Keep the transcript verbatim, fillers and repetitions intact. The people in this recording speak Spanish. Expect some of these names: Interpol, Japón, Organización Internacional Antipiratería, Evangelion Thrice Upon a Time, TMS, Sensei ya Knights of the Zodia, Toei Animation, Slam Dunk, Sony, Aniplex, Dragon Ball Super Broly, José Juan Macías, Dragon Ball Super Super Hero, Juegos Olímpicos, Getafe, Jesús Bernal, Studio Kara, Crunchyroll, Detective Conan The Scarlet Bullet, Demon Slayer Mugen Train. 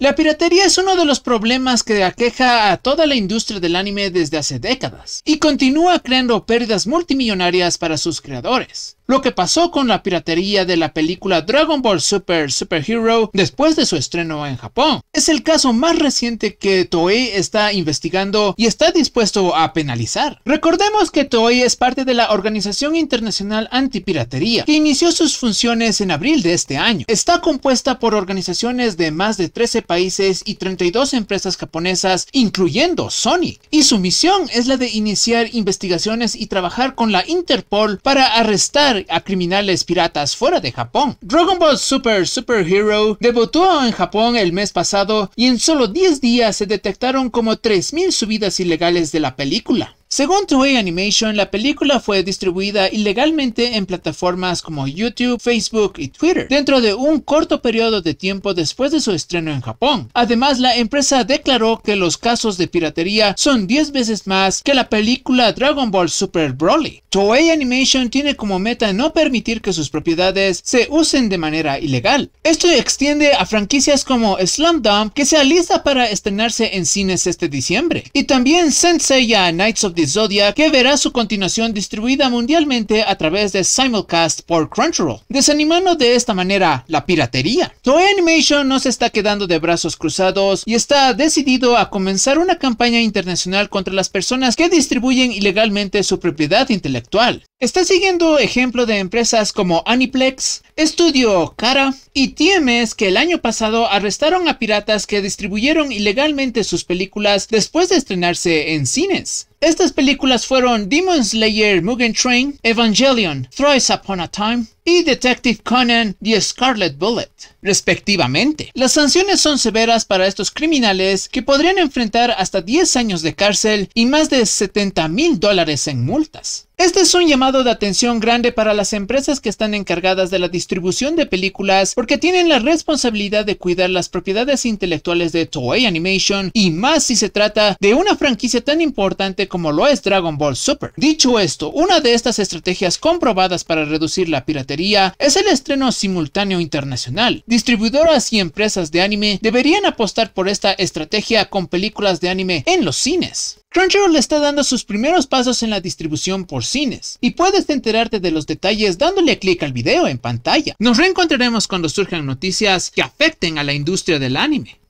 La piratería es uno de los problemas que aqueja a toda la industria del anime desde hace décadas, y continúa creando pérdidas multimillonarias para sus creadores. Lo que pasó con la piratería de la película Dragon Ball Super Super Hero después de su estreno en Japón es el caso más reciente que Toei está investigando y está dispuesto a penalizar. Recordemos que Toei es parte de la Organización Internacional Antipiratería, que inició sus funciones en abril de este año. Está compuesta por organizaciones de más de trece países y treinta y dos empresas japonesas, incluyendo Sony, y su misión es la de iniciar investigaciones y trabajar con la Interpol para arrestar a criminales piratas fuera de Japón. Dragon Ball Super Super Hero debutó en Japón el mes pasado y en solo diez días se detectaron como tres mil subidas ilegales de la película. Según Toei Animation, la película fue distribuida ilegalmente en plataformas como YouTube, Facebook y Twitter, dentro de un corto periodo de tiempo después de su estreno en Japón. Además, la empresa declaró que los casos de piratería son diez veces más que la película Dragon Ball Super Broly. Toei Animation tiene como meta no permitir que sus propiedades se usen de manera ilegal. Esto extiende a franquicias como Slam Dunk, que se alista para estrenarse en cines este diciembre, y también Sensei ya Knights of the Zodia, que verá su continuación distribuida mundialmente a través de simulcast por Crunchyroll, desanimando de esta manera la piratería. Toei Animation no se está quedando de brazos cruzados y está decidido a comenzar una campaña internacional contra las personas que distribuyen ilegalmente su propiedad intelectual. Está siguiendo ejemplo de empresas como Aniplex, Studio Kara y T M S, que el año pasado arrestaron a piratas que distribuyeron ilegalmente sus películas después de estrenarse en cines. Estas películas fueron Demon Slayer Mugen Train, Evangelion Thrice Upon a Time y Detective Conan The Scarlet Bullet, respectivamente. Las sanciones son severas para estos criminales, que podrían enfrentar hasta diez años de cárcel y más de setenta mil dólares en multas. Este es un llamado de atención grande para las empresas que están encargadas de la distribución de películas, porque tienen la responsabilidad de cuidar las propiedades intelectuales de Toei Animation, y más si se trata de una franquicia tan importante como lo es Dragon Ball Super. Dicho esto, una de estas estrategias comprobadas para reducir la piratería es el estreno simultáneo internacional. Distribuidoras y empresas de anime deberían apostar por esta estrategia con películas de anime en los cines. Crunchyroll está dando sus primeros pasos en la distribución por cines, y puedes enterarte de los detalles dándole clic al video en pantalla. Nos reencontraremos cuando surjan noticias que afecten a la industria del anime.